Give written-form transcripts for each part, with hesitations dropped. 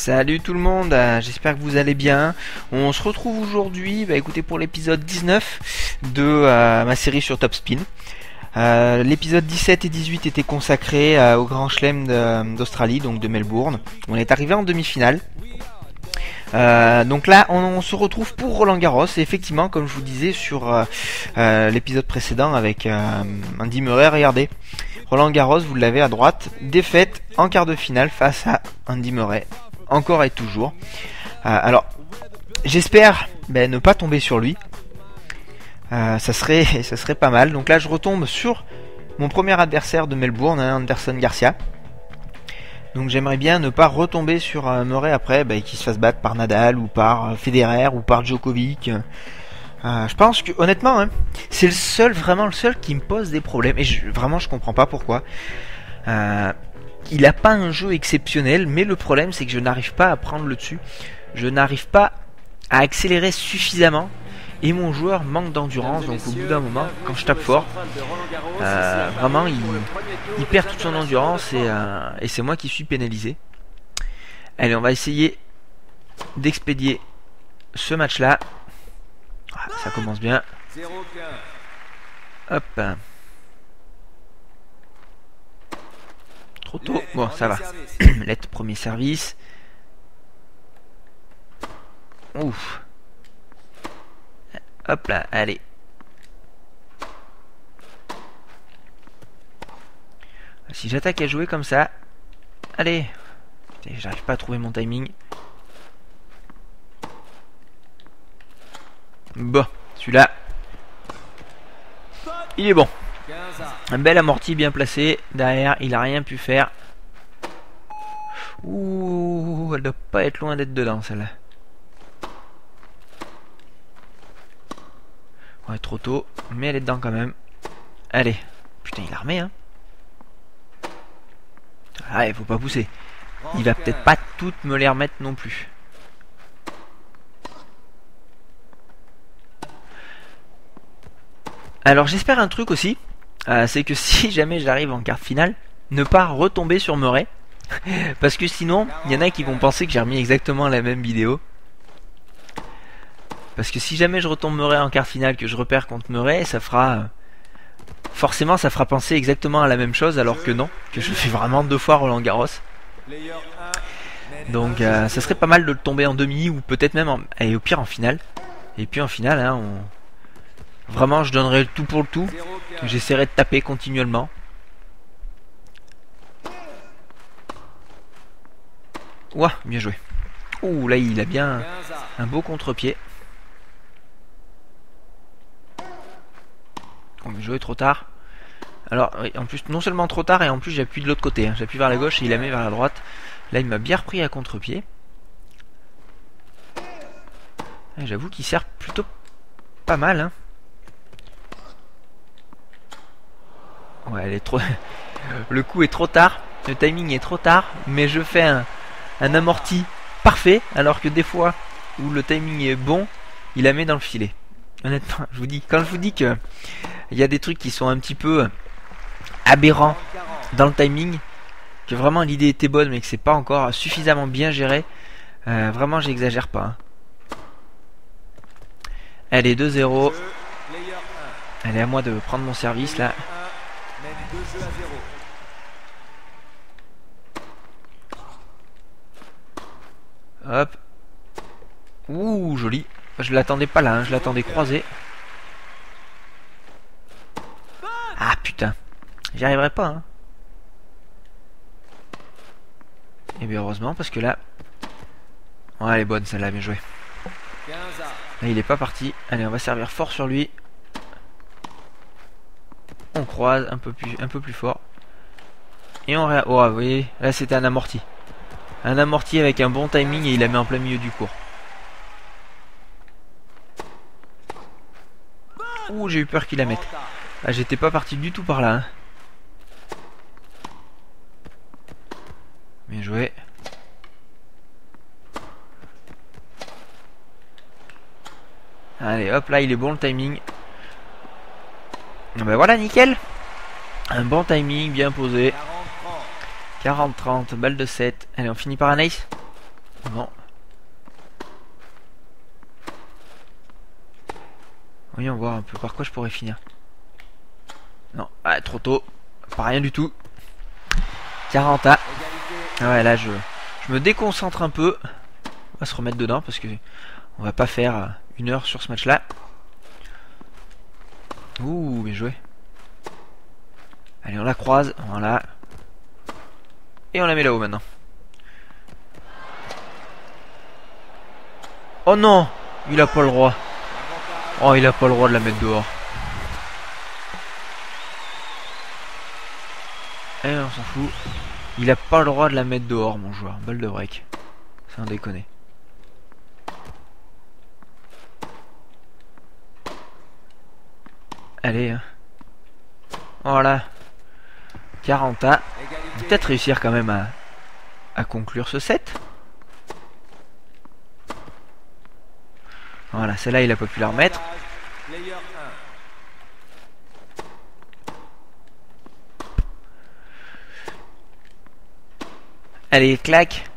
Salut tout le monde, j'espère que vous allez bien. On se retrouve aujourd'hui, écoutez, pour l'épisode 19 de ma série sur Top Spin. L'épisode 17 et 18 étaient consacrés au Grand Chelem d'Australie, donc de Melbourne. On est arrivé en demi-finale. Donc là on se retrouve pour Roland Garros, et effectivement comme je vous disais sur l'épisode précédent avec Andy Murray, regardez, Roland Garros, vous l'avez à droite, défaite en quart de finale face à Andy Murray, encore et toujours. Alors j'espère ne pas tomber sur lui, ça serait pas mal. Donc là je retombe sur mon premier adversaire de Melbourne, Anderson Garcia. Donc j'aimerais bien ne pas retomber sur Murray après, qu'il se fasse battre par Nadal ou par Federer ou par Djokovic. Je pense que honnêtement, c'est le seul, vraiment le seul qui me pose des problèmes. Et vraiment je comprends pas pourquoi. Il a pas un jeu exceptionnel, mais le problème c'est que je n'arrive pas à prendre le dessus. Je n'arrive pas à accélérer suffisamment. Et mon joueur manque d'endurance, donc au bout d'un moment, quand je tape fort, vraiment il perd toute son endurance, et c'est moi qui suis pénalisé. Allez, on va essayer d'expédier ce match-là. Ça commence bien. Hop. Trop tôt. Bon, ça va. Lettre, premier service. Ouf. Hop là, allez. Si j'attaque à jouer comme ça. Allez. J'arrive pas à trouver mon timing. Bon, celui-là. Il est bon. Un bel amorti bien placé. Derrière, il a rien pu faire. Ouh, elle doit pas être loin d'être dedans celle-là. Ouais, trop tôt, mais elle est dedans quand même. Allez, putain, il a remis, Ah, il faut pas pousser. Il va peut-être pas toutes me les remettre non plus. Alors j'espère un truc aussi, c'est que si jamais j'arrive en quart de finale, ne pas retomber sur Murray, parce que sinon, il y en a qui vont penser que j'ai remis exactement la même vidéo. Parce que si jamais je retombe Murray en quart finale, que je repère contre Murray, ça fera... Forcément, ça fera penser exactement à la même chose, alors que non, que je fais vraiment deux fois Roland Garros. Donc, ça serait pas mal de le tomber en demi, ou peut-être même, et au pire, en finale. Et puis en finale, vraiment, je donnerai le tout pour le tout. J'essaierai de taper continuellement. Ouah, bien joué. Ouh, là, il a bien un beau contre-pied. On va jouer trop tard. Alors, en plus, non seulement trop tard, et en plus, j'appuie de l'autre côté. J'appuie vers la gauche et il la met vers la droite. Là, il m'a bien repris à contre-pied. J'avoue qu'il sert plutôt pas mal. Ouais, elle est trop... Le coup est trop tard. Le timing est trop tard. Mais je fais un amorti parfait. Alors que des fois où le timing est bon, il la met dans le filet. Honnêtement, je vous dis, quand je vous dis que il y a des trucs qui sont un petit peu aberrants dans le timing, que vraiment l'idée était bonne mais que c'est pas encore suffisamment bien géré, vraiment j'exagère pas. Allez, 2-0. Allez, à moi de prendre mon service là. Hop. Ouh, joli. Je l'attendais pas là, je l'attendais croisé. Ah putain, j'y arriverai pas. Et bien heureusement, parce que là... Ouais, elle est bonne celle-là, bien joué. Là il est pas parti. Allez, on va servir fort sur lui. On croise un peu plus fort. Et on... Oh, vous voyez, là c'était un amorti. Un amorti avec un bon timing, et il la met en plein milieu du court. Ouh, j'ai eu peur qu'il la mette. Ah, j'étais pas parti du tout par là. Bien joué. Allez, hop, là, il est bon le timing. Ben voilà, nickel. Un bon timing, bien posé. 40-30, balle de 7. Allez, on finit par un ace. Bon. Voyons voir un peu par quoi je pourrais finir. Non, ah, trop tôt. Pas rien du tout. 40 à. Ouais, là je me déconcentre un peu. On va se remettre dedans parce que on va pas faire une heure sur ce match-là. Ouh, bien joué. Allez, on la croise. Voilà. Et on la met là-haut maintenant. Oh non, il a pas le droit. Oh, il a pas le droit de la mettre dehors. Eh, on s'en fout. Il a pas le droit de la mettre dehors, mon joueur. Balle de break. C'est un déconné. Allez. Voilà. 40 à. Peut-être réussir quand même à conclure ce set. Voilà, celle-là, il a pas pu la remettre. Allez, claque.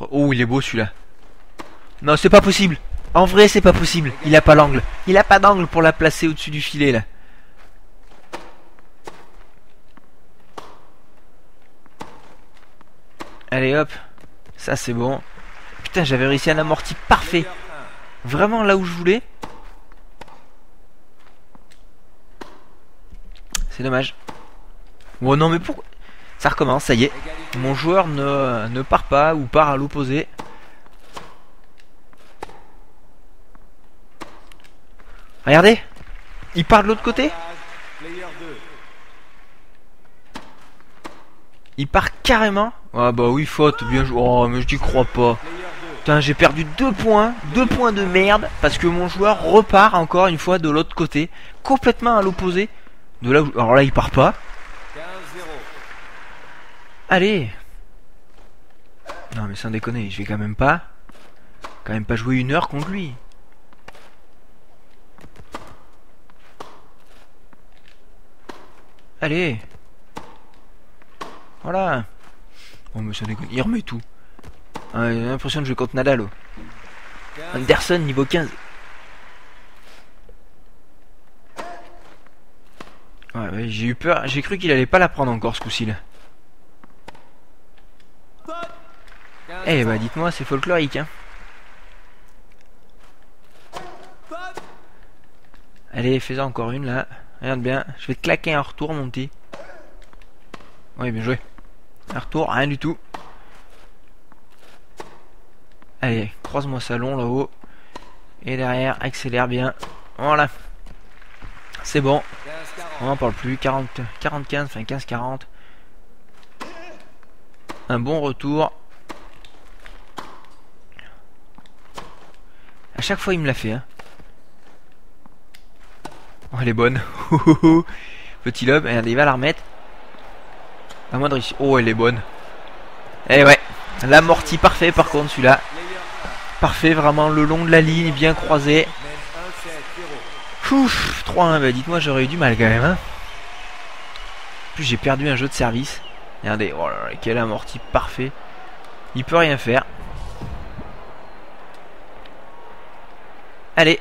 Oh, il est beau celui-là. Non, c'est pas possible. En vrai, c'est pas possible. Il a pas l'angle. Il a pas d'angle pour la placer au-dessus du filet, là. Allez, hop. Ça, c'est bon. Putain, j'avais réussi un amorti parfait. Vraiment là où je voulais. C'est dommage. Oh non, mais pourquoi? Ça recommence, ça y est. Mon joueur ne part pas ou part à l'opposé. Regardez. Il part de l'autre côté. Il part carrément. Ah bah oui, faute. Bien joué. Oh, mais je n'y crois pas. Putain, j'ai perdu 2 points. 2 points de merde. Parce que mon joueur repart encore une fois de l'autre côté. Complètement à l'opposé. De là où... Alors là, il part pas. Allez. Non mais sans déconner, je vais quand même pas jouer une heure contre lui. Allez. Voilà. Bon mais sans déconner, il remet tout. J'ai l'impression de jouer contre Nadal. Oh. Anderson niveau 15. Ouais, ouais, j'ai eu peur, j'ai cru qu'il allait pas la prendre encore ce coup-ci là. Eh bah dites-moi, c'est folklorique hein. Allez, fais-en encore une là. Regarde bien, je vais te claquer un retour mon petit. Oui, bien joué. Un retour, rien du tout. Allez, croise-moi ça long là-haut. Et derrière, accélère bien. Voilà. C'est bon. On n'en parle plus. 40-15, enfin 15-40. Un bon retour. À chaque fois il me l'a fait hein. Oh, elle est bonne. Petit lob, regardez, il va la remettre. À moins de réussir. Oh, elle est bonne. Eh ouais. L'amorti parfait par contre celui-là. Parfait, vraiment le long de la ligne, bien croisé. Ouf, 3-1, bah dites-moi j'aurais eu du mal quand même hein. En plus j'ai perdu un jeu de service. Regardez, oh là là, quel amorti parfait. Il peut rien faire. Allez.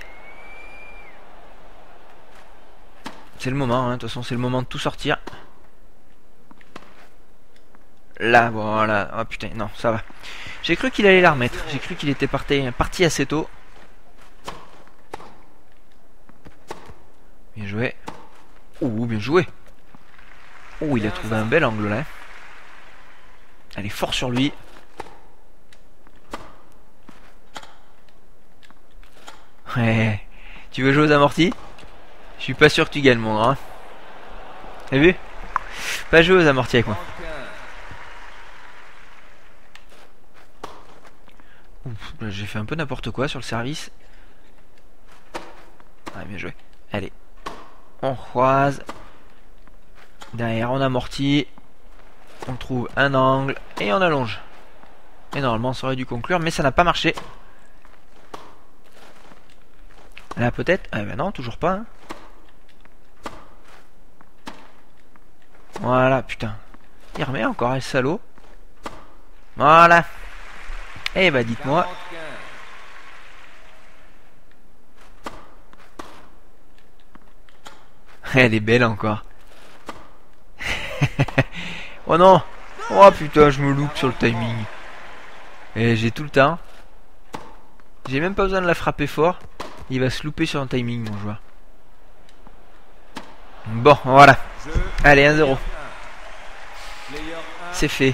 C'est le moment, hein. De toute façon c'est le moment de tout sortir. Là, voilà. Oh putain, non, ça va. J'ai cru qu'il allait la remettre. J'ai cru qu'il était parti assez tôt. Bien joué. Ouh, bien joué. Oh, il a trouvé un bel angle là. Elle est forte sur lui. Ouais. Tu veux jouer aux amortis? Je suis pas sûr que tu gagnes mon grand. T'as vu? Pas jouer aux amortis avec moi. J'ai fait un peu n'importe quoi sur le service. Ah, bien joué. Allez. On croise. Derrière on amortit. On trouve un angle. Et on allonge. Et normalement ça aurait dû conclure, mais ça n'a pas marché. Là peut-être. Ah ben non, toujours pas hein. Voilà, putain. Il remet encore un salaud. Voilà. Eh bah dites-moi. Elle est belle encore. Oh non. Oh putain, je me loupe sur le timing. Et j'ai tout le temps. J'ai même pas besoin de la frapper fort. Il va se louper sur le timing, mon joueur. Bon, voilà. Allez, 1-0. C'est fait.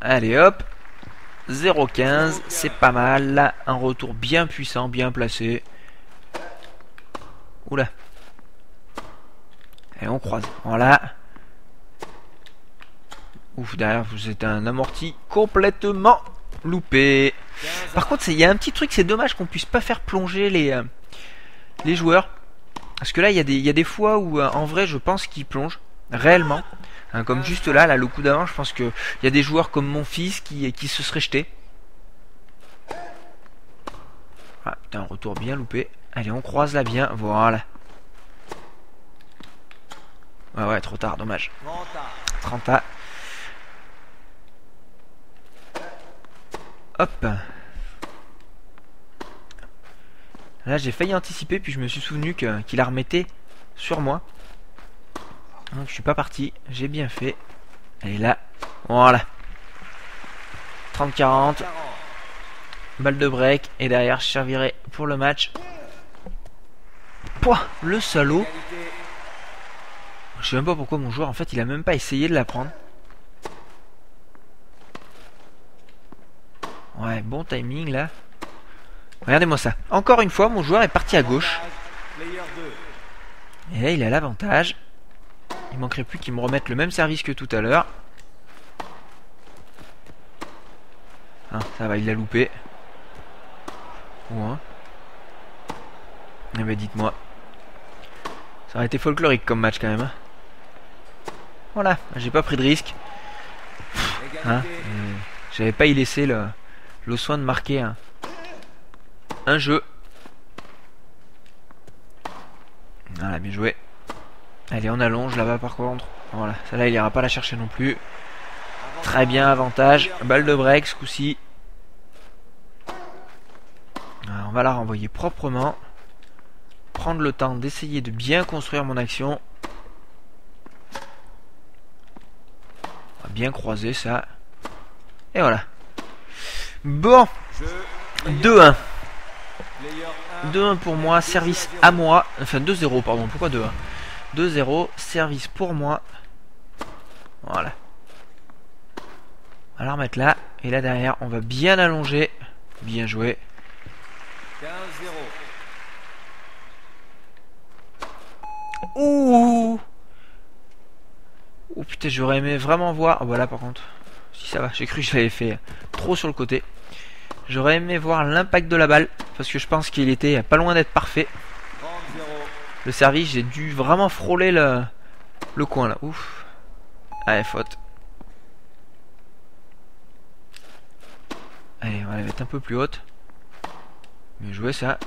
Allez, hop. 0-15, c'est pas mal. Là, un retour bien puissant, bien placé. Oula. Et on croise. Voilà. Ouf, derrière, c'est un amorti complètement loupé. Par contre, il y a un petit truc, c'est dommage qu'on puisse pas faire plonger les joueurs. Parce que là, il y a des fois où, en vrai, je pense qu'ils plongent. Réellement. Hein, comme juste là, le coup d'avant, je pense qu'il y a des joueurs comme mon fils qui se seraient jetés. Ah, putain, un retour bien loupé. Allez, on croise là bien. Voilà. Ah ouais, trop tard, dommage. 30 à. Hop. Là, j'ai failli anticiper, puis je me suis souvenu qu'il la remettait sur moi. Donc, je suis pas parti. J'ai bien fait. Et là, voilà. 30-40. Balle de break. Et derrière, je servirai pour le match. Pouah, le salaud. Je sais même pas pourquoi mon joueur, en fait, il a même pas essayé de la prendre. Ouais, bon timing là. Regardez-moi ça. Encore une fois, mon joueur est parti à gauche. Et là, il a l'avantage. Il manquerait plus qu'il me remette le même service que tout à l'heure. Ah, ça va, il l'a loupé. Ouais. Eh ben, dites-moi. Ça aurait été folklorique comme match quand même. Voilà, j'ai pas pris de risque. Hein, j'avais pas y laissé le soin de marquer un jeu. Voilà, bien joué. Allez, on allonge là-bas par contre. Voilà, celle-là, il ira pas la chercher non plus. Très bien, avantage. Balle de break ce coup-ci. On va la renvoyer proprement. Prendre le temps d'essayer de bien construire mon action. On va bien croiser ça. Et voilà. Bon. 2-1. 2-1 pour moi, service à moi. Enfin, 2-0, pardon. Pourquoi 2-1 ? 2-0, service pour moi. Voilà. On va la remettre là. Et là derrière, on va bien allonger. Bien joué. 15-0. Ouh. Oh putain, j'aurais aimé vraiment voir. Oh, voilà, par contre. Si ça va, j'ai cru que j'avais fait trop sur le côté. J'aurais aimé voir l'impact de la balle. Parce que je pense qu'il était pas loin d'être parfait. Le service, j'ai dû vraiment frôler le coin là. Ouf. Allez, faute. Allez, on va la mettre un peu plus haute. Bien joué ça.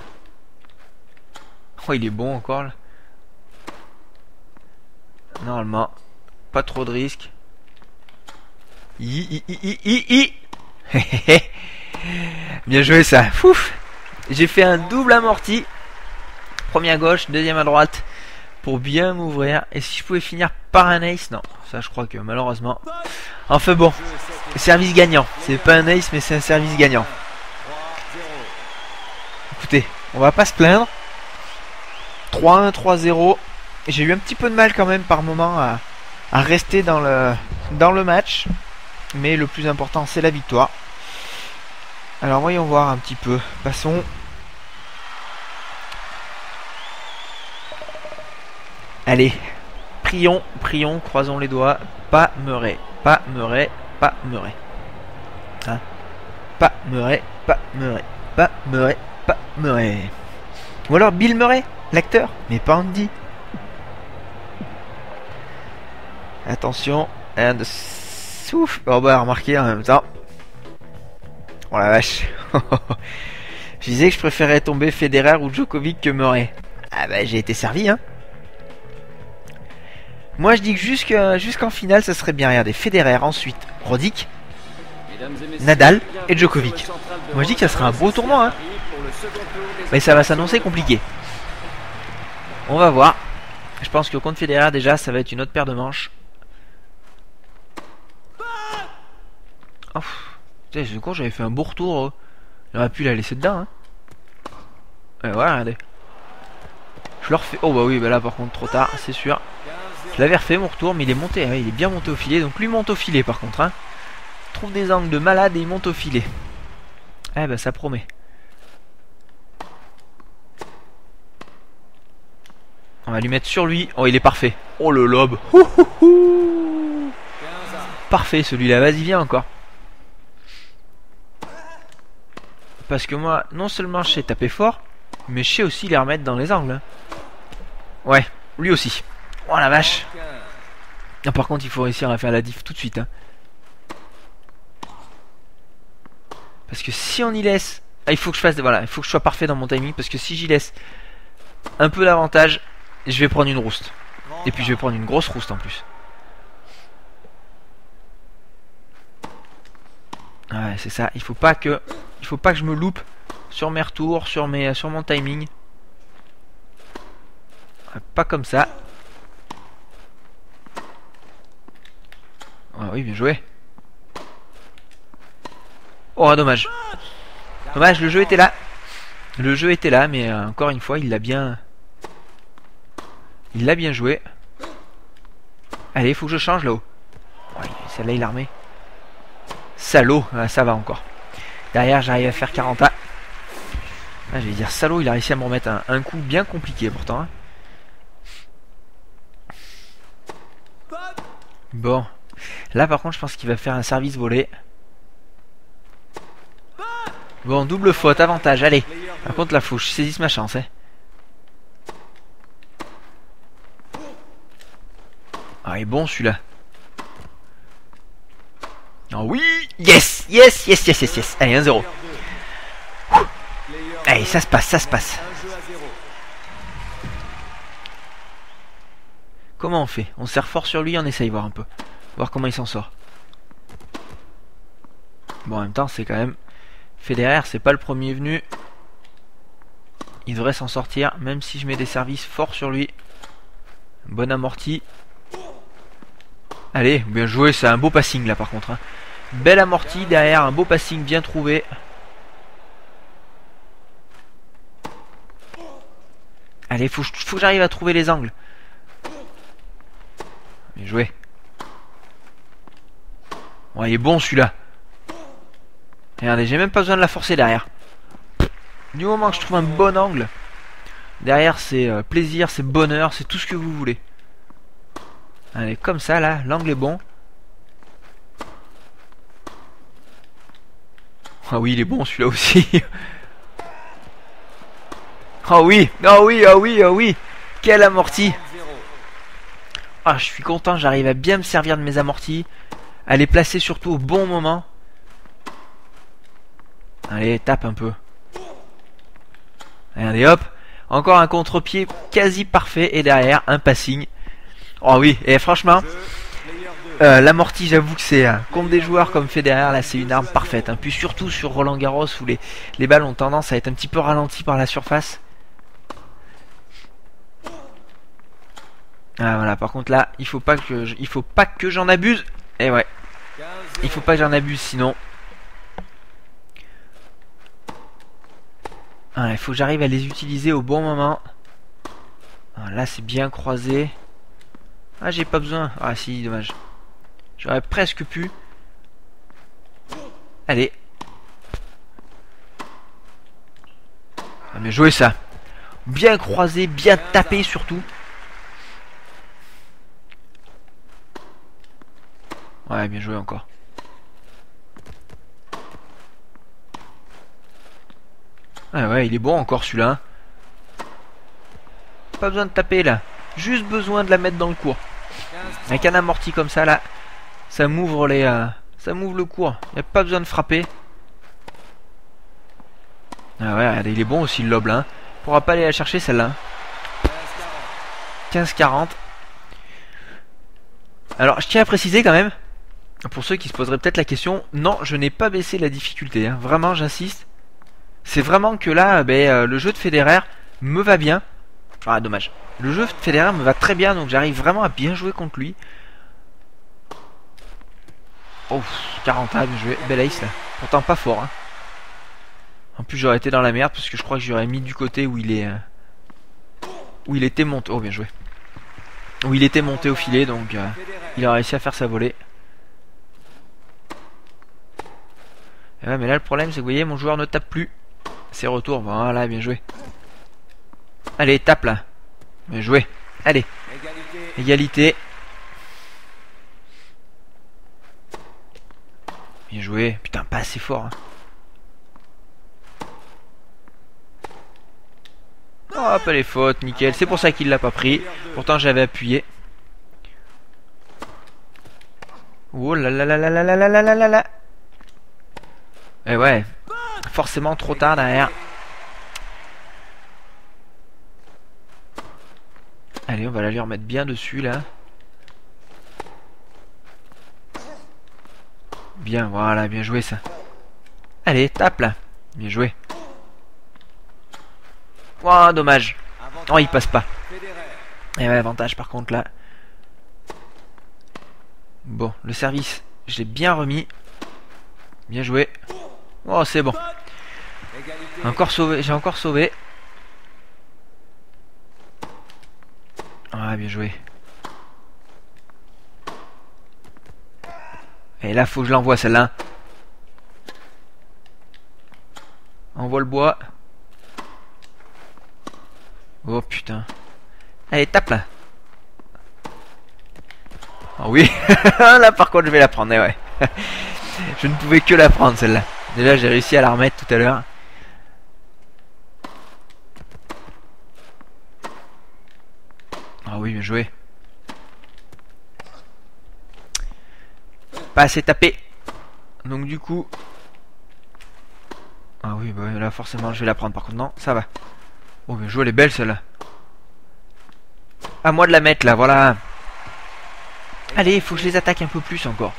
Oh, il est bon encore là. Normalement, pas trop de risque. Bien joué ça. Fouf. J'ai fait un double amorti. Premier à gauche, deuxième à droite pour bien m'ouvrir. Et si je pouvais finir par un ace, non, ça je crois que malheureusement. Enfin bon, service gagnant. C'est pas un ace mais c'est un service gagnant. Écoutez, on va pas se plaindre. 3-1, 3-0. J'ai eu un petit peu de mal quand même par moment à rester dans le match. Mais le plus important c'est la victoire. Alors voyons voir un petit peu. Passons. Allez, prions, prions, croisons les doigts. Pas Murray, pas Murray, pas Murray. Hein? Pas Murray, pas Murray, pas Murray, pas Murray. Ou alors Bill Murray, l'acteur, mais pas Andy. Attention, and souffle. Oh bah, remarquez en même temps. Oh la vache. Je disais que je préférais tomber Federer ou Djokovic que Murray. Ah bah, j'ai été servi, hein. Moi je dis que jusqu'en finale, ça serait bien. Regardez, Federer, ensuite Roddick, Nadal et Djokovic. Moi je dis que ça serait un beau tournoi, hein. Mais ça va s'annoncer compliqué. On va voir. Je pense que contre Federer déjà ça va être une autre paire de manches. Oh, putain, c'est con, j'avais fait un beau retour. J'aurais pu la laisser dedans, hein. Ouais, voilà, regardez. Je le refais. Oh bah oui, bah là par contre trop tard, c'est sûr. Je l'avais refait mon retour, mais il est monté, hein, il est bien monté au filet. Donc lui monte au filet par contre, hein. Il trouve des angles de malade et il monte au filet. Eh bah ça promet. On va lui mettre sur lui. Oh, il est parfait. Oh, le lob. Ouhouhou. Parfait, celui-là. Vas-y, viens encore. Parce que moi, non seulement je sais taper fort, mais je sais aussi les remettre dans les angles. Ouais, lui aussi. Oh, la vache. Ah, par contre, il faut réussir à faire la diff tout de suite, hein. Parce que si on y laisse... Ah, il faut que je fasse... Voilà, il faut que je sois parfait dans mon timing. Parce que si j'y laisse un peu d'avantage... Je vais prendre une rouste. Et puis je vais prendre une grosse rouste en plus. Ouais, c'est ça. Il faut pas que je me loupe sur mes retours, sur mon timing. Pas comme ça. Ah oui, bien joué. Oh, dommage. Dommage, le jeu était là. Le jeu était là, mais encore une fois, il l'a bien joué. Allez, il faut que je change là-haut. Ouais, celle-là, il l'a remis. Salaud, ah, ça va encore. Derrière, j'arrive à faire 40 A. Ah, je vais dire salaud, il a réussi à me remettre un coup bien compliqué pourtant, hein. Bon. Là, par contre, je pense qu'il va faire un service volé. Bon, double faute, avantage, allez. Par contre, là, faut que je saisisse ma chance, hein. Ah, il est bon celui-là. Oh oui. Yes. Yes. Yes. Yes. Yes. Yes. Allez, 1-0. Allez, ça se passe. Ça se passe. Comment on fait? On serre fort sur lui. On essaye voir un peu. Voir comment il s'en sort. Bon, en même temps, c'est quand même... Federer, c'est pas le premier venu. Il devrait s'en sortir. Même si je mets des services forts sur lui. Bonne amortie. Allez, bien joué, c'est un beau passing là par contre, hein. Belle amortie derrière, un beau passing bien trouvé. Allez, faut que j'arrive à trouver les angles. Bien joué. Ouais, il est bon celui-là. Regardez, j'ai même pas besoin de la forcer derrière. Du moment que je trouve un bon angle, derrière c'est plaisir, c'est bonheur, c'est tout ce que vous voulez. Allez, comme ça, là, l'angle est bon. Ah oui, il est bon, celui-là aussi. Ah oui, ah oui, ah oui, ah oui. Quelle amortie. Ah, je suis content, j'arrive à bien me servir de mes amortis. À les placer surtout au bon moment. Allez, tape un peu. Allez, hop. Encore un contre-pied quasi parfait. Et derrière, un passing. Oh oui, et franchement, l'amorti, j'avoue que c'est, contre des joueurs comme Federer, là, c'est une arme parfaite, hein. Puis surtout sur Roland Garros, où les balles ont tendance à être un petit peu ralenties par la surface. Ah voilà, par contre là, il faut pas que j'en abuse. Et ouais, il faut pas que j'en abuse, sinon... Ah, il faut que j'arrive à les utiliser au bon moment. Ah, là, c'est bien croisé. Ah, j'ai pas besoin. Ah si, dommage. J'aurais presque pu. Allez. Ah, mais jouer ça. Bien croisé, bien tapé surtout. Ouais, bien joué encore. Ah ouais, il est bon encore celui-là. Pas besoin de taper là. Juste besoin de la mettre dans le cours. Avec un amorti comme ça là, ça m'ouvre les, ça m'ouvre le cours. Il n'y a pas besoin de frapper. Ah ouais, regardez, il est bon aussi le lob là, hein. Pourra pas aller la chercher celle-là, hein. 15-40. Alors je tiens à préciser quand même, pour ceux qui se poseraient peut-être la question, non, je n'ai pas baissé la difficulté, hein. Vraiment j'insiste. C'est vraiment que là, le jeu de Federer me va bien. Ah dommage, le jeu de Federer me va très bien, donc j'arrive vraiment à bien jouer contre lui. Oh, 40 à bien joué, belle ace là, pourtant pas fort hein. En plus j'aurais été dans la merde parce que je crois que j'aurais mis du côté où il est où il était monté, oh bien joué, où il était monté au filet, donc il a réussi à faire sa volée. Et ouais, mais là le problème c'est que vous voyez mon joueur ne tape plus, c'est retour, voilà bien joué. Allez tape là, bien joué, allez, égalité. Bien joué, putain pas assez fort hein. Oh, pas les fautes, nickel, c'est pour ça qu'il l'a pas pris. Pourtant j'avais appuyé. Oh là là là là là là là là là là. Et ouais, forcément trop tard derrière. Allez, on va la lui remettre bien dessus là. Bien, voilà, bien joué ça. Allez, tape là. Bien joué. Oh, dommage. Oh, il passe pas. Et ouais, avantage par contre là. Bon, le service, je l'ai bien remis. Bien joué. Oh, c'est bon. Encore sauvé, j'ai encore sauvé. Ah, bien joué. Et là, faut que je l'envoie celle-là. Envoie le bois. Oh putain. Allez, tape là. Oh oui. Là, par contre, je vais la prendre. Eh ouais. Je ne pouvais que la prendre celle-là. Déjà, j'ai réussi à la remettre tout à l'heure. Ah oui, bien joué. Pas assez tapé. Donc du coup... Ah oui, bah là forcément je vais la prendre par contre. Non, ça va. Oh bien joué, elle est belle celle-là. À moi de la mettre là, voilà. Allez, il faut que je les attaque un peu plus encore.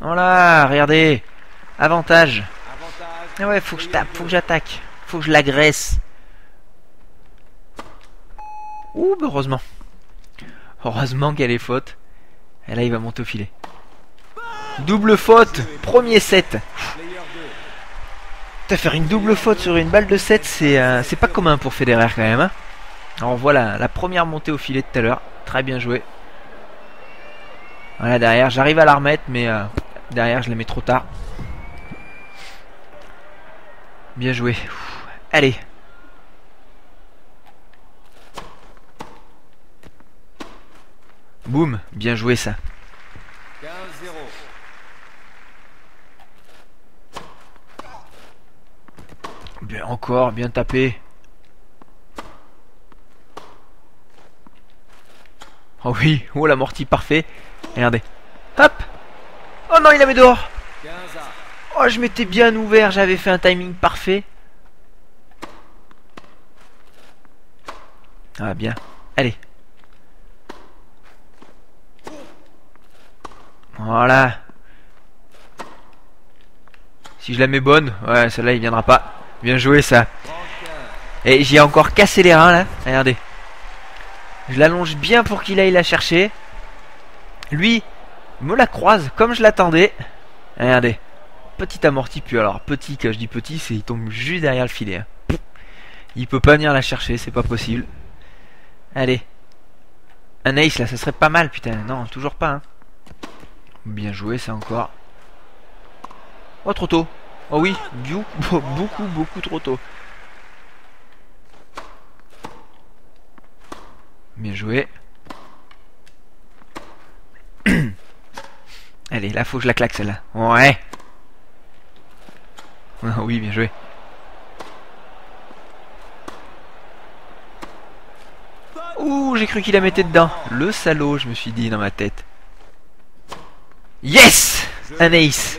Voilà, regardez. Avantage. Ah ouais, faut que je tape, faut que j'attaque. Faut que je l'agresse. Ouh, bah heureusement. Heureusement qu'elle est faute. Et là, il va monter au filet. Double faute. Premier set. Putain, faire une double faute sur une balle de 7, c'est pas commun pour Federer quand même. Hein. Alors voilà, la première montée au filet de tout à l'heure. Très bien joué. Voilà, derrière, j'arrive à la remettre, mais derrière, je la mets trop tard. Bien joué. Ouh, allez. Boum, bien joué ça. 15-0. Bien encore, bien tapé. Oh oui, oh l'amorti parfait. Regardez. Hop. Oh non, il la met dehors. Oh, je m'étais bien ouvert, j'avais fait un timing parfait. Ah bien, allez. Voilà. Si je la mets bonne, ouais, celle-là il viendra pas. Bien joué ça. Et j'ai encore cassé les reins là. Regardez. Je l'allonge bien pour qu'il aille la chercher. Lui me la croise comme je l'attendais. Regardez. Petit amorti, puis alors petit, quand je dis petit, c'est il tombe juste derrière le filet. Hein. Il peut pas venir la chercher, c'est pas possible. Allez. Un ace là, ça serait pas mal, putain. Non, toujours pas. Hein. Bien joué, ça encore. Oh, trop tôt. Oh oui, beaucoup trop tôt. Bien joué. Allez, là, faut que je la claque, celle-là. Ouais. Oh oui, bien joué. Ouh, j'ai cru qu'il la mettait dedans. Le salaud, je me suis dit dans ma tête. Yes! Un ace!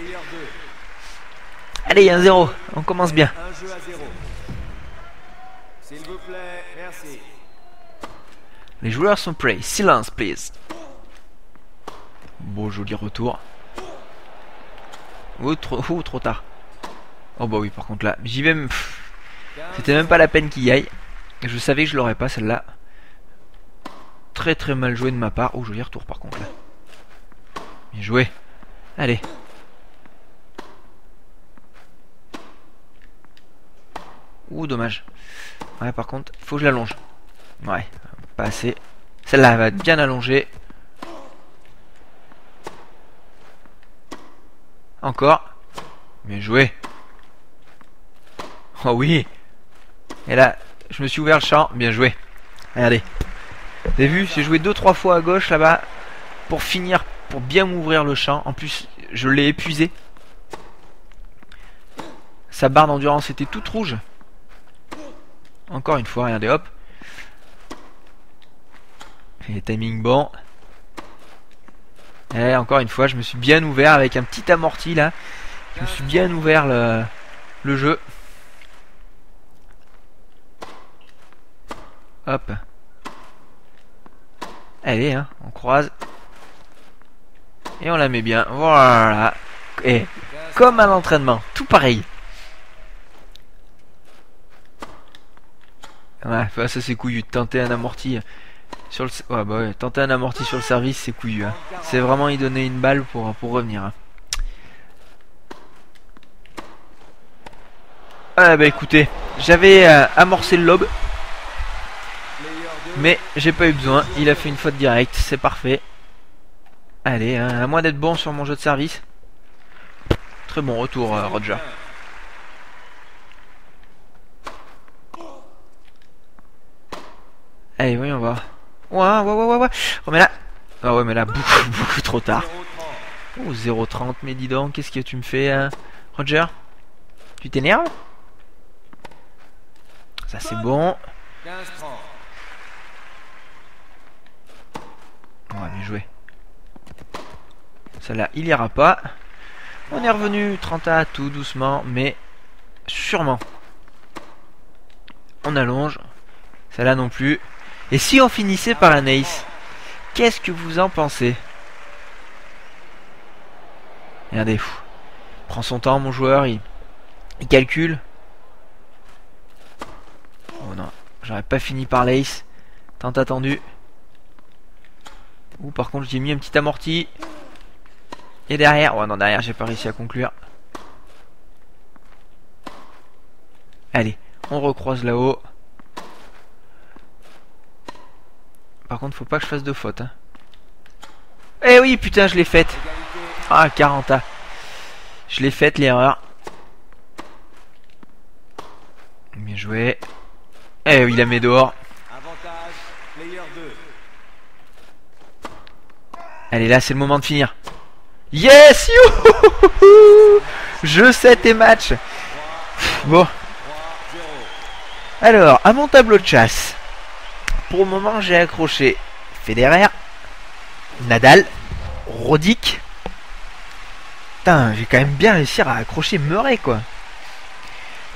Allez, 1-0, on commence bien. Les joueurs sont prêts. Silence, please. Bon, joli retour. Oh, trop tard. Oh bah oui, par contre là, j'y vais. C'était même pas la peine qu'il y aille. Je savais que je l'aurais pas, celle-là. Très très mal joué de ma part. Oh, joli retour par contre là. Bien joué. Allez. Ouh, dommage. Ouais, par contre, faut que je l'allonge. Ouais, pas assez. Celle-là va être bien allongée. Encore. Bien joué. Oh oui. Et là, je me suis ouvert le champ. Bien joué. Regardez. Vous avez vu, j'ai joué 2-3 fois à gauche là-bas pour finir, pour bien m'ouvrir le champ. En plus, je l'ai épuisé. Sa barre d'endurance était toute rouge. Encore une fois, regardez, hop. Et timing bon. Et encore une fois, je me suis bien ouvert avec un petit amorti là. Je me suis bien ouvert le jeu. Hop. Allez, hein, on croise. Et on la met bien. Voilà. Et comme à l'entraînement, tout pareil. Ouais, ça c'est couillu. Tenter un amorti sur le... Ouais, bah ouais. Tenter un amorti sur le service, c'est couillu. Hein. C'est vraiment y donner une balle pour revenir. Hein. Ah bah écoutez, j'avais amorcé le lob. Mais j'ai pas eu besoin, il a fait une faute directe, c'est parfait. Allez, hein, à moins d'être bon sur mon jeu de service. Très bon retour, Roger. Allez, voyons voir. Ouah, ouah, ouah, ouah, ouah. Remets là. Ah ouais, mais là, beaucoup, beaucoup trop tard. Oh, 0,30, mais dis donc, qu'est-ce que tu me fais, Roger? Tu t'énerves? Ça, c'est bon. Ouais, bien joué. Celle-là, il ira pas. On est revenu 30 à tout doucement, mais sûrement. On allonge. Celle-là non plus. Et si on finissait par un ace? Qu'est-ce que vous en pensez? Regardez, fou. Prend son temps, mon joueur. Il calcule. Oh non, j'aurais pas fini par l'ace. Tant attendu. Ou par contre j'ai mis un petit amorti. Et derrière. Oh non, derrière j'ai pas réussi à conclure. Allez, on recroise là-haut. Par contre faut pas que je fasse de faute. Hein. Eh oui putain, je l'ai faite. Ah 40 à. Je l'ai faite l'erreur. Bien joué. Eh oui, il la met dehors. Allez, là, c'est le moment de finir. Yes! Youhouhouhou! Je sais tes matchs. Bon. Alors, à mon tableau de chasse, pour le moment, j'ai accroché Federer, Nadal, Roddick. Putain, j'ai quand même bien réussi à accrocher Murray, quoi.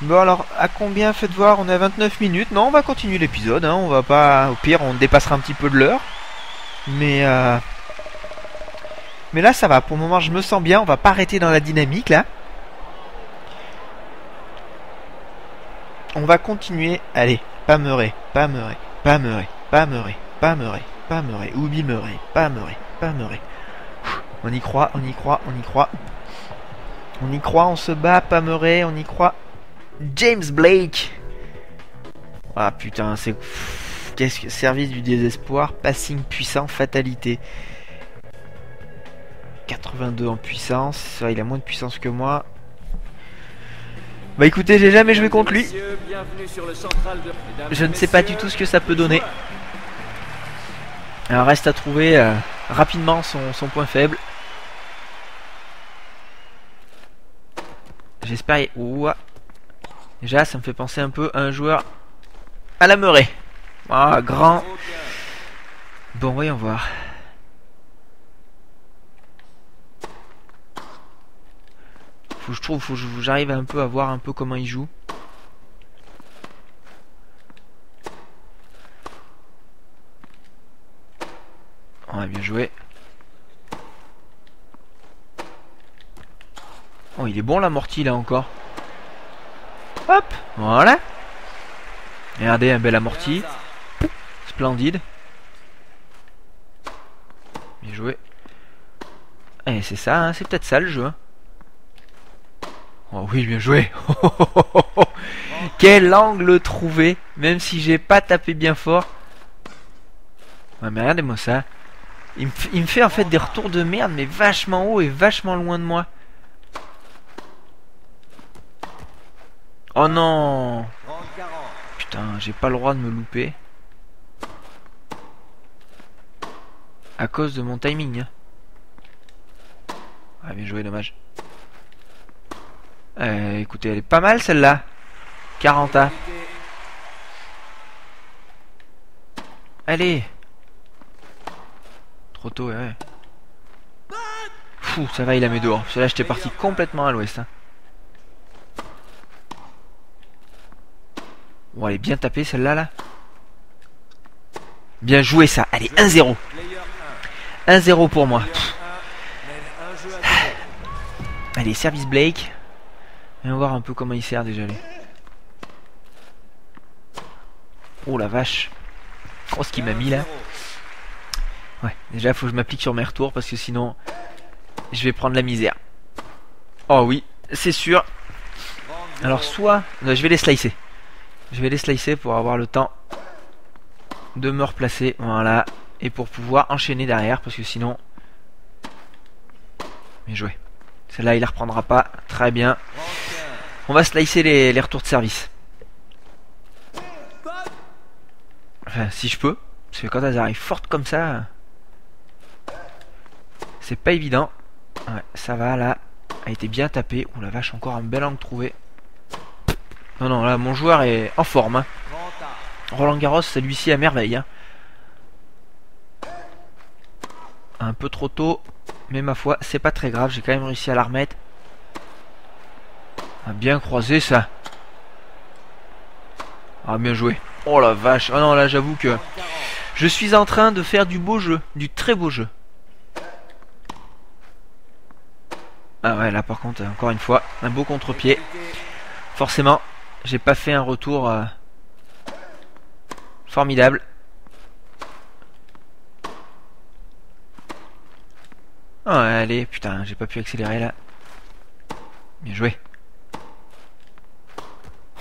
Bon, alors, à combien, faites voir, on est à 29 minutes. Non, on va continuer l'épisode, hein. On va pas... Au pire, on dépassera un petit peu de l'heure. Mais là ça va, pour le moment je me sens bien, on va pas arrêter dans la dynamique là. On va continuer, allez, pas Murray, pas Murray, pas Murray, pas Murray, pas Murray, pas Murray, oubi Murray, pas Murray, pas Murray. On y croit, on y croit, on y croit. On y croit, on se bat, pas Murray, on y croit. James Blake. Ah putain, c'est... Qu'est-ce que... Service du désespoir, passing puissant, fatalité. 82 en puissance, il a moins de puissance que moi. Bah écoutez, j'ai jamais joué contre lui. Je ne sais pas du tout ce que ça peut donner. Alors reste à trouver rapidement son point faible. J'espère. Ouah. Déjà ça me fait penser un peu à un joueur à la Murray. Ah grand. Bon voyons voir. Faut que je trouve, faut que j'arrive un peu à voir un peu comment il joue. Ouais, bien joué. Oh, il est bon l'amorti là encore. Hop, voilà. Regardez, un bel amorti. Splendide. Bien joué. Et c'est ça, hein, c'est peut-être ça le jeu. Oh oui, bien joué. Quel angle trouvé, même si j'ai pas tapé bien fort. Ouais, mais regardez-moi ça. Il me fait en fait des retours de merde, mais vachement haut et vachement loin de moi. Oh non! Putain, j'ai pas le droit de me louper. À cause de mon timing. Hein. Ah, bien joué, dommage. Écoutez, elle est pas mal celle-là. 40A. Allez! Trop tôt, ouais. Fou, ça va, il la met dehors. Parce que là, j'étais parti complètement à l'ouest. Hein. Bon, elle est bien tapée celle-là, là. Bien joué ça. Allez, 1-0. 1-0 pour moi. Pff. Allez, service Blake. Et on va voir un peu comment il sert déjà. Lui. Oh la vache. Oh, ce qu'il m'a mis là. Ouais, déjà, faut que je m'applique sur mes retours parce que sinon, je vais prendre la misère. Oh oui, c'est sûr. Alors, soit... Non, je vais les slicer. Je vais les slicer pour avoir le temps de me replacer. Voilà. Et pour pouvoir enchaîner derrière. Parce que sinon... Bien joué. Celle-là, il la reprendra pas. Très bien. On va slicer les retours de service. Enfin, si je peux. Parce que quand elles arrivent fortes comme ça... C'est pas évident. Ouais, ça va, là. A été bien tapé. Oh la vache, encore un bel angle trouvé. Non, non, là, mon joueur est en forme. Hein. Roland Garros, celui-ci à merveille. Hein. Un peu trop tôt, mais ma foi, c'est pas très grave. J'ai quand même réussi à la remettre. Ah, bien croisé, ça. Ah, bien joué. Oh la vache. Ah non, là, j'avoue que je suis en train de faire du beau jeu. Du très beau jeu. Ah ouais, là, par contre, encore une fois, un beau contre-pied. Forcément. J'ai pas fait un retour formidable. Oh, allez, putain, j'ai pas pu accélérer là. Bien joué.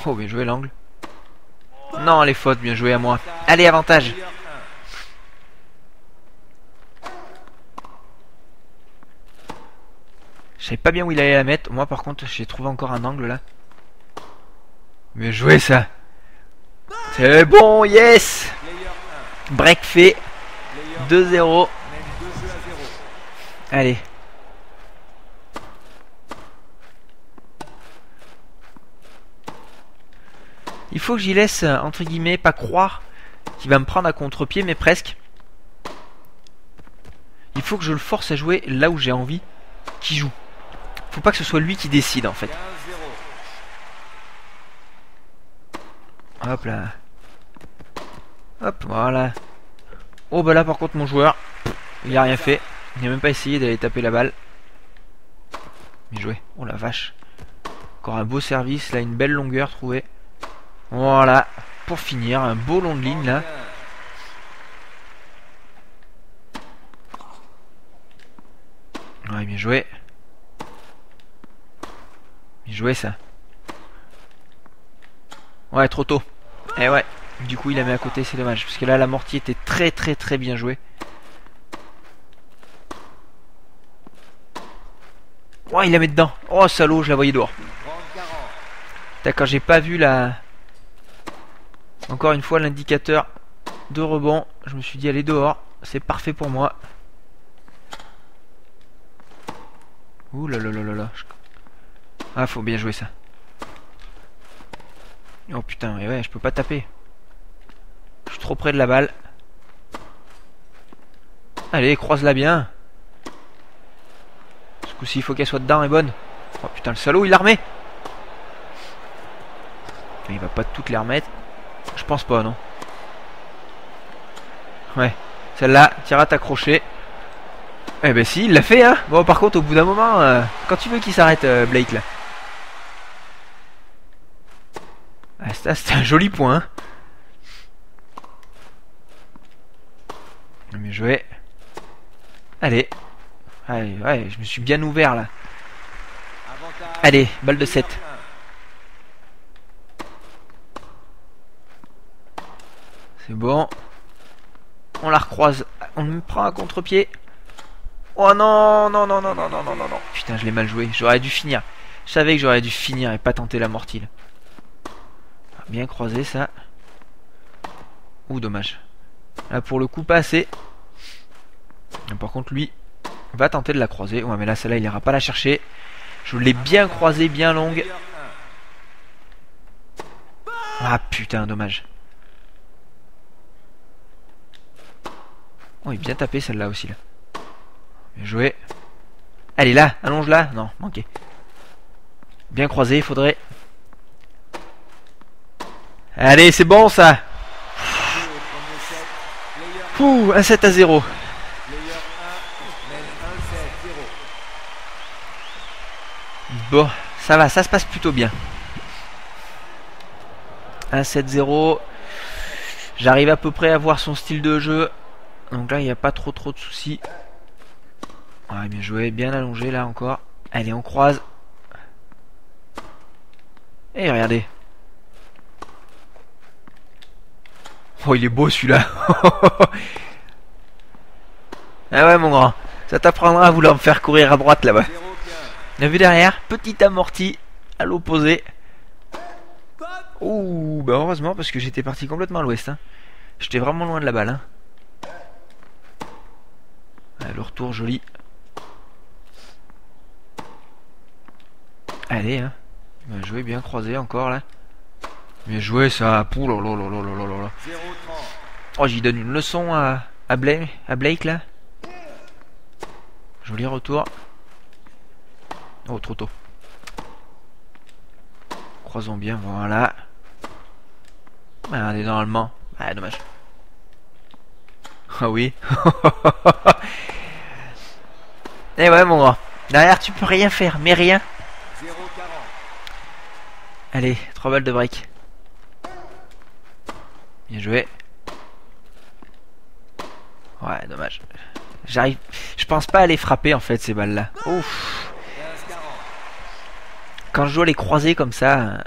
Oh, bien joué l'angle. Non, les fautes, bien joué à moi. Allez, avantage. Je savais pas bien où il allait la mettre. Moi, par contre, j'ai trouvé encore un angle là. Bien joué ça. C'est bon, yes. Break fait. 2-0. Allez. Il faut que j'y laisse, entre guillemets, pas croire qu'il va me prendre à contre-pied, mais presque. Il faut que je le force à jouer là où j'ai envie qu'il joue. Faut pas que ce soit lui qui décide en fait. Hop là. Hop, voilà. Oh bah là par contre mon joueur, il a rien fait. Il n'a même pas essayé d'aller taper la balle. Bien joué. Oh la vache. Encore un beau service, là une belle longueur trouvée. Voilà. Pour finir, un beau long de ligne là. Ouais, bien joué. Bien joué ça. Ouais, trop tôt. Et ouais, du coup il la met à côté, c'est dommage. Parce que là, l'amorti était très bien joué. Ouais, il la met dedans. Oh, salaud, je la voyais dehors. D'accord, j'ai pas vu la... Encore une fois, l'indicateur de rebond. Je me suis dit, elle est dehors. C'est parfait pour moi. Ouh là là là là là. Ah, faut bien jouer ça. Oh putain, mais ouais, je peux pas taper. Je suis trop près de la balle. Allez, croise-la bien. Ce coup-ci, il faut qu'elle soit dedans et bonne. Oh putain, le salaud, il la remet. Il va pas toutes les remettre. Je pense pas, non. Ouais. Celle-là, Tira t'accrocher. Eh ben si, il l'a fait hein. Bon par contre au bout d'un moment, quand tu veux qu'il s'arrête Blake là. Ah, c'est un joli point. Hein. Bien joué. Allez. Allez, ouais, je me suis bien ouvert là. Allez, balle de 7. C'est bon. On la recroise. On me prend à contre-pied. Oh non, non, non, non, non, non, non, non, non. Putain, je l'ai mal joué. J'aurais dû finir. Je savais que j'aurais dû finir et pas tenter l'amorti. Bien croisé, ça. Ouh, dommage. Là, pour le coup, pas assez. Et par contre, lui, va tenter de la croiser. Ouais, mais là, celle-là, il ira pas la chercher. Je l'ai bien croisée, bien longue. Ah, putain, dommage. Oh, il est bien tapé, celle-là aussi, là. Bien joué. Allez là, allonge-la. Non, manqué. Bien croisé, il faudrait. Allez, c'est bon ça. Ouh, un 7 à 0. Bon, ça va, ça se passe plutôt bien. 1-7-0. J'arrive à peu près à voir son style de jeu. Donc là, il n'y a pas trop de soucis. Ouais, bien joué, bien allongé là encore. Allez, on croise. Et regardez. Oh, il est beau celui-là. Ah ouais, mon grand. Ça t'apprendra à vouloir me faire courir à droite là-bas. On a vu derrière, petit amorti à l'opposé. Ouh, bah heureusement parce que j'étais parti complètement à l'ouest. Hein. J'étais vraiment loin de la balle. Hein. Ah, le retour, joli. Allez, hein. Bien joué, bien croisé encore là. Bien joué ça. Oh, j'y donne une leçon à Blake là. Joli retour. Oh, trop tôt. Croisons bien, voilà. Regardez, normalement. Ah, dommage. Ah oui. Et ouais, mon grand. Derrière, tu peux rien faire, mais rien. Allez, 3 balles de break. Bien joué. Ouais, dommage. J'arrive. Je pense pas à les frapper en fait ces balles là. Ouf. Quand je dois les croiser comme ça,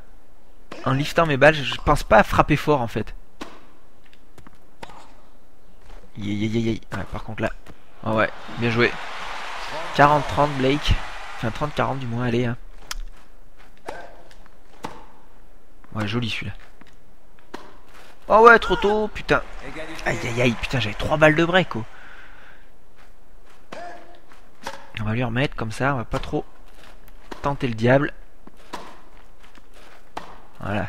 en liftant mes balles, je pense pas à frapper fort en fait. Ouais, par contre là. Oh ouais, bien joué. 40-30 Blake. Enfin 30-40 du moins, allez hein. Ouais, joli celui-là. Oh ouais, trop tôt, putain. Aïe aïe aïe, putain, j'avais 3 balles de break. Oh. On va lui remettre comme ça, on va pas trop tenter le diable. Voilà.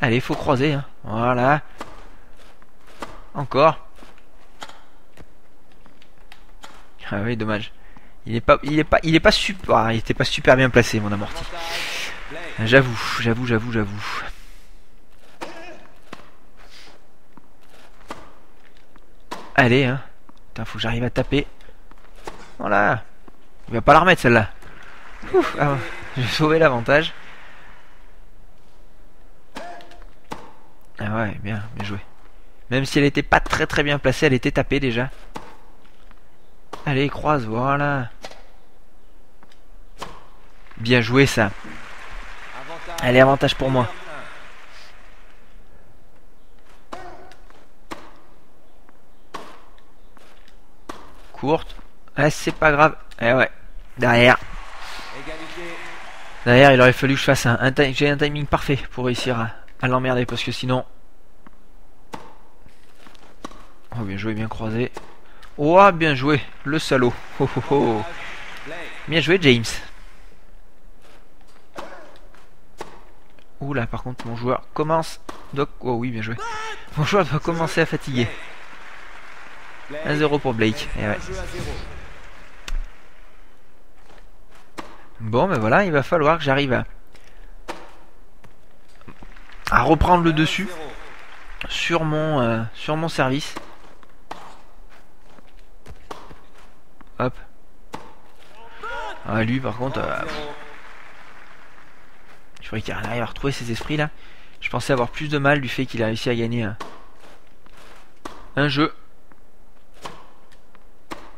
Allez, faut croiser. Hein. Voilà. Encore. Ah oui, dommage. Il est pas super. Ah, il était pas super bien placé, mon amorti. J'avoue. Allez, hein. Putain, faut que j'arrive à taper. Voilà. Il va pas la remettre celle-là. Ouf, ah, j'ai sauvé l'avantage. Ah ouais, bien joué. Même si elle était pas très bien placée, elle était tapée déjà. Allez, croise, voilà. Bien joué ça. Allez, avantage pour moi. Courte. Ah, c'est pas grave. Eh ouais. Derrière. Derrière, il aurait fallu que je fasse un j'ai un timing parfait pour réussir à l'emmerder parce que sinon. Oh, bien joué, bien croisé. Oh, bien joué, le salaud. Oh, oh, oh. Bien joué, James. Ouh là, par contre, mon joueur commence. Donc, oh oui, bien joué. Mon joueur doit commencer à fatiguer. 1-0 pour Blake. Et ouais. Bon, ben voilà, il va falloir que j'arrive à reprendre le dessus. sur mon service. Hop. Ah, lui par contre... je croyais qu'il arrive à retrouver ses esprits là. Je pensais avoir plus de mal du fait qu'il a réussi à gagner un jeu.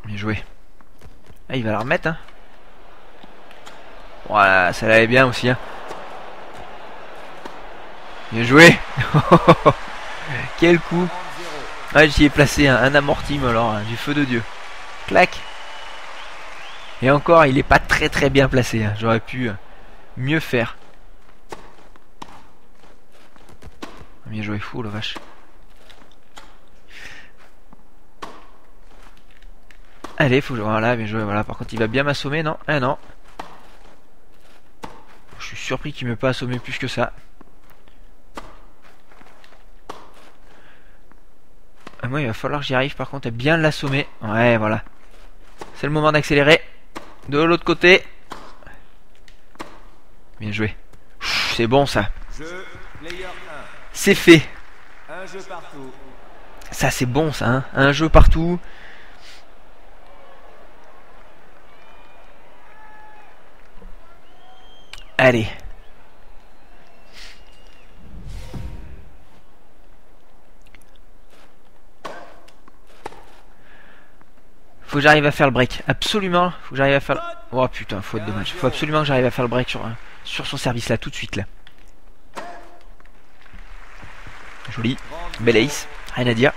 Bien joué. Ah, il va la remettre, hein. Voilà, ça l'allait bien aussi, hein. Bien joué. Quel coup. Ah, j'y ai placé un amorti, alors, hein, du feu de Dieu. Clac. Et encore, il n'est pas très bien placé, hein. J'aurais pu mieux faire. Bien joué, fou, la vache. Allez, faut que je... Voilà, bien joué, voilà. Par contre, il va bien m'assommer, non? Ah non. Je suis surpris qu'il ne m'ait pas assommé plus que ça. Moi, il va falloir que j'y arrive par contre à bien l'assommer. Ouais, voilà. C'est le moment d'accélérer. De l'autre côté. Bien joué. C'est bon ça. C'est fait. Un jeu partout. Ça, c'est bon ça. Hein, un jeu partout. Allez. Faut que j'arrive à faire le break. Absolument. Faut que j'arrive à faire le... Oh putain, faute de match. Faut absolument que j'arrive à faire le break sur son service là, tout de suite là. Joli. Belle ace. Rien à dire.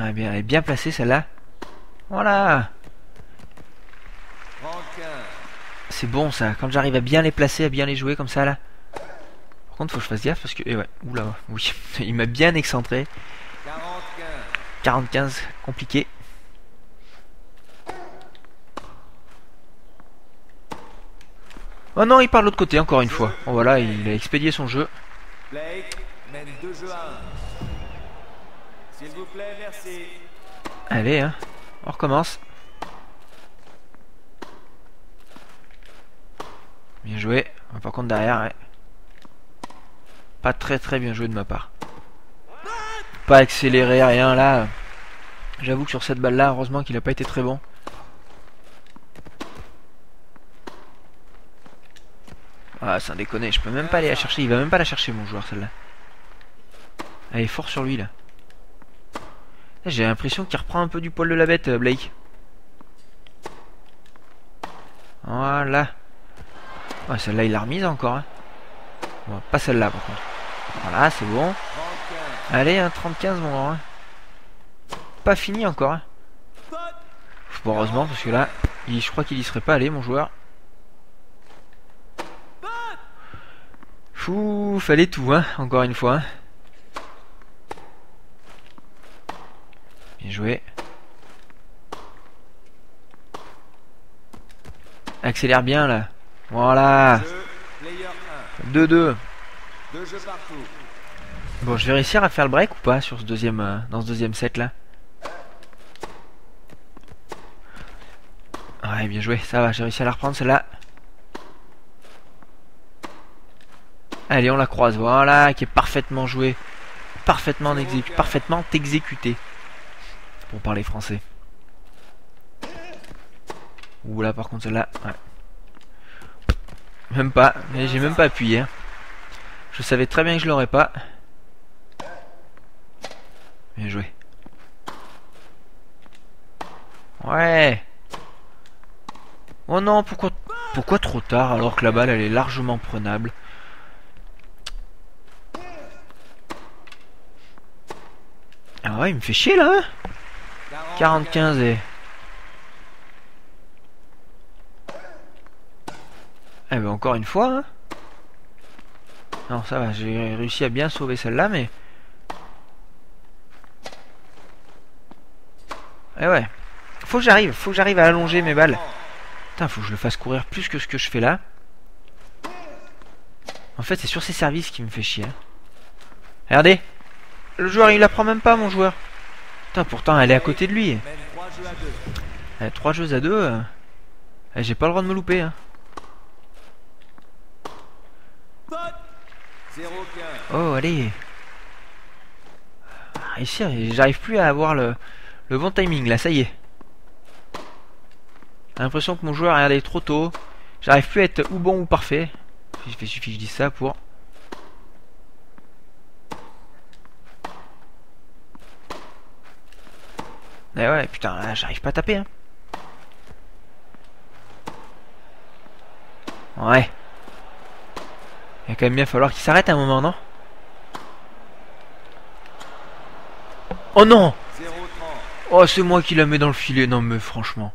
Ah bien, elle est bien placée celle-là. Voilà. C'est bon ça. Quand j'arrive à bien les placer, à bien les jouer comme ça là. Contre, faut que je fasse gaffe parce que... Eh ouais, oula, oui, il m'a bien excentré. 45, compliqué. Oh non, il part de l'autre côté, encore une fois. Oh voilà, il a expédié son jeu. Allez, hein, on recommence. Bien joué. Par contre, derrière, ouais. Pas très bien joué de ma part. Pas accéléré, rien là. J'avoue que sur cette balle là, heureusement qu'il n'a pas été très bon. Ah, ça déconne, je peux même pas aller la chercher. Il va même pas la chercher mon joueur celle-là. Elle est fort sur lui là. J'ai l'impression qu'il reprend un peu du poil de la bête, Blake. Voilà. Ah, celle-là il l'a remise encore, hein. Bon, pas celle-là par contre. Voilà, c'est bon. Allez, un 35 mon grand. Hein. Pas fini encore. Hein. Bon, heureusement parce que là, je crois qu'il y serait pas allé mon joueur. Fou, fallait tout, hein, encore une fois. Hein. Bien joué. Accélère bien là. Voilà. 2-2. Bon, je vais réussir à faire le break ou pas sur ce deuxième, dans ce deuxième set là. Ouais, bien joué, ça va, j'ai réussi à la reprendre celle-là. Allez, on la croise, voilà, qui est parfaitement jouée. Parfaitement exécutée. Pour parler français. Ouh là, par contre celle-là, ouais. Même pas, mais j'ai même pas appuyé. Je savais très bien que je l'aurais pas. Bien joué. Ouais. Oh non, pourquoi trop tard alors que la balle elle est largement prenable. Ah ouais, il me fait chier là. 45 et... Eh ben encore une fois, hein. Non, ça va, j'ai réussi à bien sauver celle-là, mais... Eh ouais. Faut que j'arrive à allonger mes balles. Putain, faut que je le fasse courir plus que ce que je fais là. En fait, c'est sur ces services qui me fait chier. Hein. Regardez. Le joueur, il la prend même pas, mon joueur. Putain, pourtant, elle est à côté de lui. 3 jeux à 2. Eh, j'ai pas le droit de me louper, hein. Oh, allez. Réussir, j'arrive plus à avoir le bon timing, là, ça y est. J'ai l'impression que mon joueur est allé trop tôt. J'arrive plus à être ou bon ou parfait. Il suffit que je dise ça pour... Mais ouais, putain, là, j'arrive pas à taper, hein. Ouais. Il va quand même bien falloir qu'il s'arrête à un moment, non? Oh non! Oh, c'est moi qui la mets dans le filet. Non, mais franchement.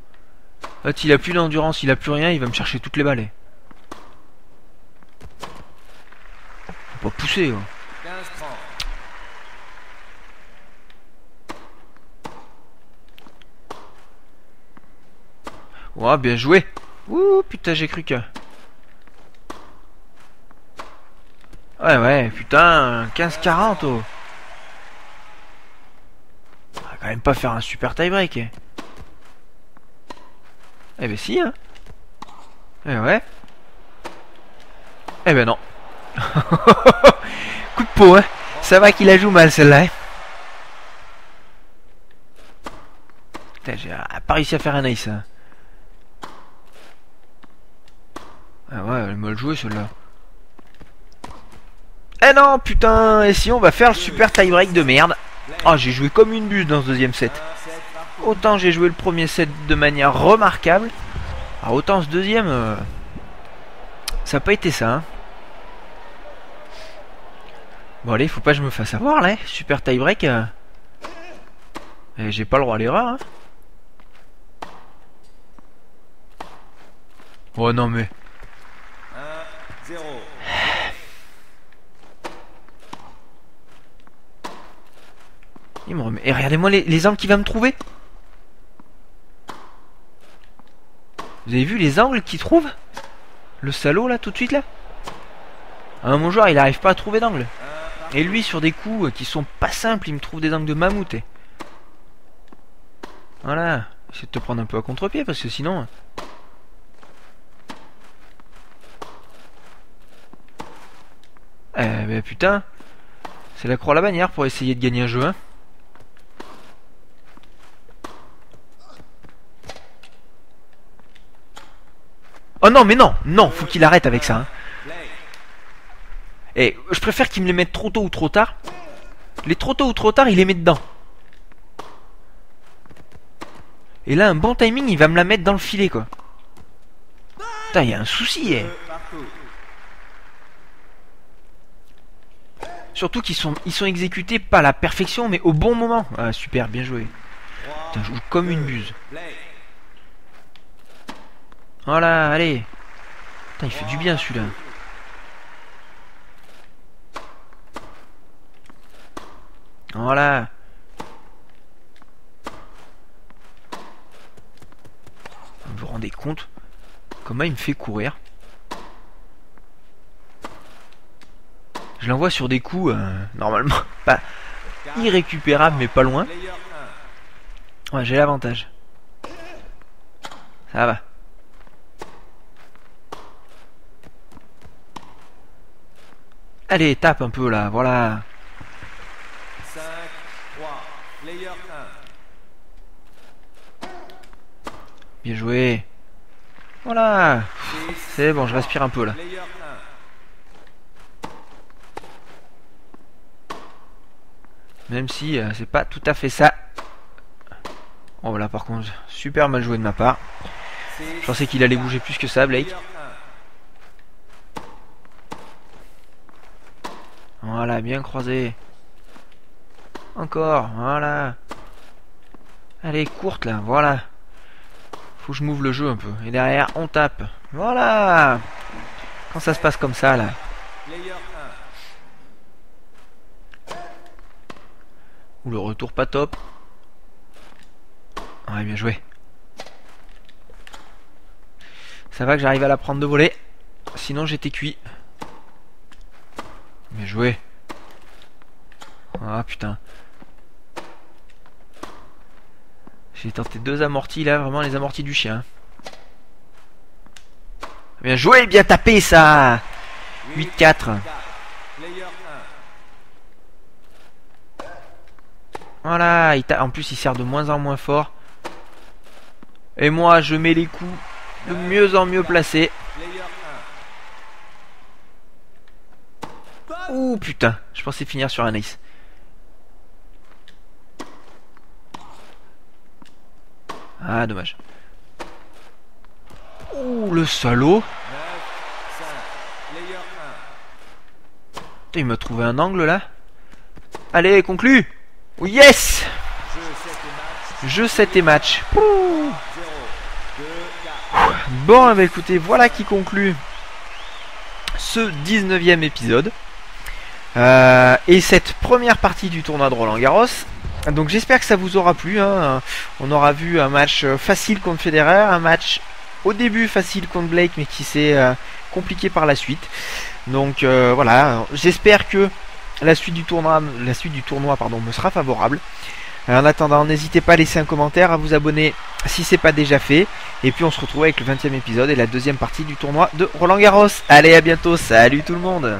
En fait, il a plus d'endurance, il a plus rien, il va me chercher toutes les balles. Faut pas pousser, ouais. Ouah, bien joué. Ouh, putain, j'ai cru que... Ouais, ouais, putain, 15-40, oh. On va quand même pas faire un super tie-break, eh. Eh ben si, hein. Eh ouais. Eh ben non. Coup de peau, hein. Ça va qu'il la joue mal, celle-là, hein. Putain, j'ai pas réussi à faire un ace, hein. Ah ouais, elle est mal jouée celle-là. Eh non, putain, et si on va faire le super tie-break de merde. Oh, j'ai joué comme une buse dans ce deuxième set. Autant j'ai joué le premier set de manière remarquable. Alors autant ce deuxième, ça n'a pas été ça, hein. Bon allez, faut pas que je me fasse avoir là. Super tie-break. Et j'ai pas le droit à l'erreur, hein. Oh non mais... Il me remet. Et regardez-moi les angles qu'il va me trouver. Vous avez vu les angles qu'il trouve? Le salaud là, tout de suite là, hein. Mon joueur il n'arrive pas à trouver d'angle. Et lui sur des coups qui sont pas simples, il me trouve des angles de mammouth. Voilà. J'essaie de te prendre un peu à contre-pied parce que sinon... Eh ben putain, c'est la croix à la bannière pour essayer de gagner un jeu, hein. Oh non mais non, non, faut qu'il arrête avec ça, hein. Et je préfère qu'il me les mette trop tôt ou trop tard. Les trop tôt ou trop tard, il les met dedans. Et là un bon timing, il va me la mettre dans le filet, quoi. Putain, il y a un souci, hein. Surtout qu'ils sont exécutés pas à la perfection mais au bon moment. Ah super, bien joué. Putain, je joue comme une buse. Voilà, allez. Putain, il fait du bien celui-là. Voilà. Vous vous rendez compte comment il me fait courir? Je l'envoie sur des coups, normalement, pas irrécupérables, mais pas loin. Ouais, j'ai l'avantage. Ça va. Allez, tape un peu, là, voilà. Bien joué. Voilà. C'est bon, je respire un peu, là. Même si c'est pas tout à fait ça. Oh là par contre, super mal joué de ma part. Je pensais qu'il allait bouger plus que ça, Blake. Voilà, bien croisé. Encore, voilà. Elle est courte là, voilà. Faut que je m'ouvre le jeu un peu. Et derrière, on tape. Voilà. Quand ça se passe comme ça là. Ou le retour pas top. Ouais, bien joué. Ça va que j'arrive à la prendre de voler. Sinon j'étais cuit. Bien joué. Ah putain. J'ai tenté deux amortis là, vraiment les amortis du chien. Bien joué, bien tapé ça. 8-4. Voilà, en plus il sert de moins en moins fort. Et moi je mets les coups de mieux en mieux placés. Ouh putain, je pensais finir sur un ace. Ah dommage. Ouh le salaud. Putain, il m'a trouvé un angle là. Allez, conclu. Oui, yes. Jeu 7 et match. Bon, bah écoutez, voilà qui conclut ce 19e épisode. Et cette première partie du tournoi de Roland Garros. Donc j'espère que ça vous aura plu, hein. On aura vu un match facile contre Federer, un match au début facile contre Blake mais qui s'est compliqué par la suite. Donc voilà, j'espère que la suite du tournoi, me sera favorable. En attendant, n'hésitez pas à laisser un commentaire, à vous abonner si c'est pas déjà fait. Et puis on se retrouve avec le 20e épisode et la deuxième partie du tournoi de Roland Garros. Allez, à bientôt, salut tout le monde!